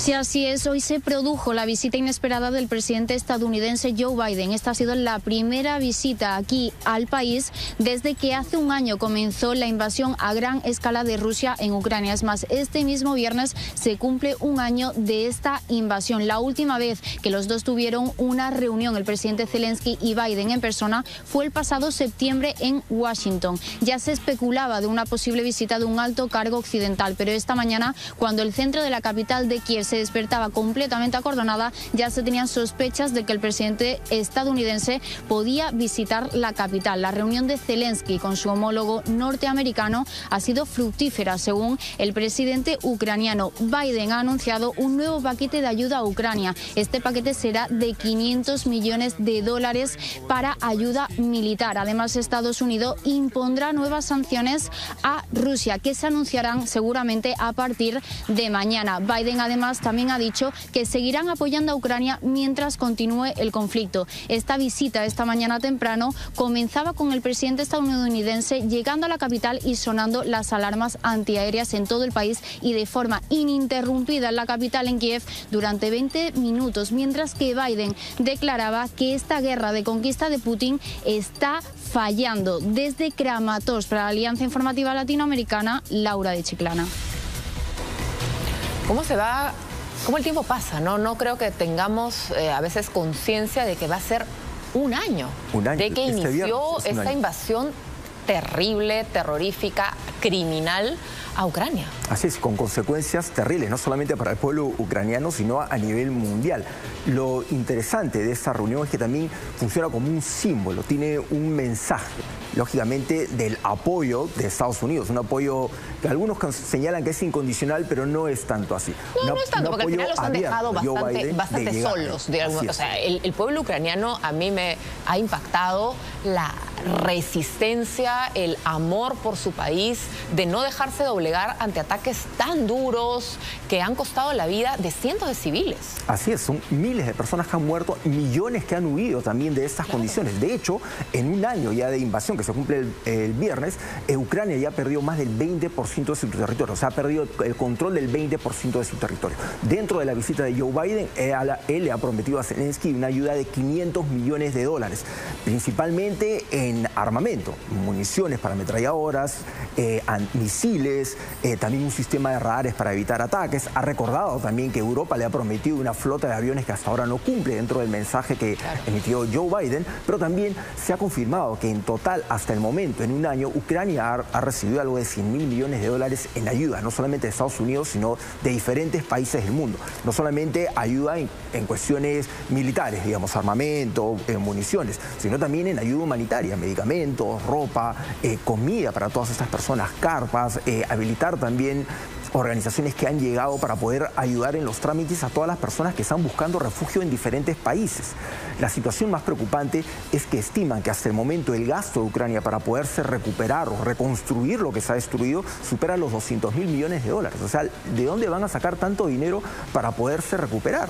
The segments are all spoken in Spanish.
Sí, así es. Hoy se produjo la visita inesperada del presidente estadounidense Joe Biden. Esta ha sido la primera visita aquí al país desde que hace un año comenzó la invasión a gran escala de Rusia en Ucrania. Es más, este mismo viernes se cumple un año de esta invasión. La última vez que los dos tuvieron una reunión, el presidente Zelensky y Biden en persona, fue el pasado septiembre en Washington. Ya se especulaba de una posible visita de un alto cargo occidental, pero esta mañana, cuando el centro de la capital de Kiev se despertaba completamente acordonada, ya se tenían sospechas de que el presidente estadounidense podía visitar la capital. La reunión de Zelensky con su homólogo norteamericano ha sido fructífera, según el presidente ucraniano. Biden ha anunciado un nuevo paquete de ayuda a Ucrania. Este paquete será de $500 millones para ayuda militar. Además, Estados Unidos impondrá nuevas sanciones a Rusia, que se anunciarán seguramente a partir de mañana. Biden, además, también ha dicho que seguirán apoyando a Ucrania mientras continúe el conflicto. Esta visita esta mañana temprano comenzaba con el presidente estadounidense llegando a la capital y sonando las alarmas antiaéreas en todo el país y de forma ininterrumpida en la capital, en Kiev, durante 20 minutos, mientras que Biden declaraba que esta guerra de conquista de Putin está fallando. Desde Kramatorsk, para la Alianza Informativa Latinoamericana, Laura de Chiclana. ¿Cómo se va? ¿Cómo el tiempo pasa? No creo que tengamos a veces conciencia de que va a ser un año de que inició esta invasión terrible, terrorífica, criminal a Ucrania. Así es, con consecuencias terribles, no solamente para el pueblo ucraniano, sino a nivel mundial. Lo interesante de esta reunión es que también funciona como un símbolo, tiene un mensaje, lógicamente, del apoyo de Estados Unidos, un apoyo que algunos señalan que es incondicional, pero no es tanto así. No es tanto, porque al final los han dejado bastante solos. O sea, el pueblo ucraniano a mí me ha impactado la resistencia, el amor por su país, de no dejarse doblegar ante ataques tan duros que han costado la vida de cientos de civiles. Así es, son miles de personas que han muerto, millones que han huido también de estas condiciones. De hecho, en un año ya de invasión, que se cumple el viernes, Ucrania ya perdió más del 20% de su territorio, o sea, ha perdido el control del 20% de su territorio. Dentro de la visita de Joe Biden, él le ha prometido a Zelensky una ayuda de $500 millones, principalmente en armamento, municiones para ametralladoras, misiles, también un sistema de radares para evitar ataques. Ha recordado también que Europa le ha prometido una flota de aviones que hasta ahora no cumple, dentro del mensaje que emitió Joe Biden, pero también se ha confirmado que en total, hasta el momento, en un año, Ucrania ha recibido algo de $100 mil millones en ayuda, no solamente de Estados Unidos, sino de diferentes países del mundo. No solamente ayuda en cuestiones militares, digamos, armamento, municiones, sino también en ayuda humanitaria, medicamentos, ropa, comida para todas estas personas, carpas, habilitar también organizaciones que han llegado para poder ayudar en los trámites a todas las personas que están buscando refugio en diferentes países. La situación más preocupante es que estiman que hasta el momento el gasto de Ucrania para poderse recuperar o reconstruir lo que se ha destruido supera los $200 mil millones. O sea, ¿de dónde van a sacar tanto dinero para poderse recuperar?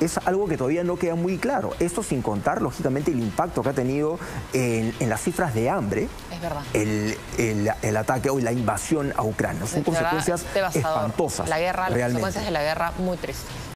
Es algo que todavía no queda muy claro. Esto sin contar, lógicamente, el impacto que ha tenido en las cifras de hambre. Es verdad. El ataque o la invasión a Ucrania. Son consecuencias espantosas. La guerra, las consecuencias de la guerra, muy tristes.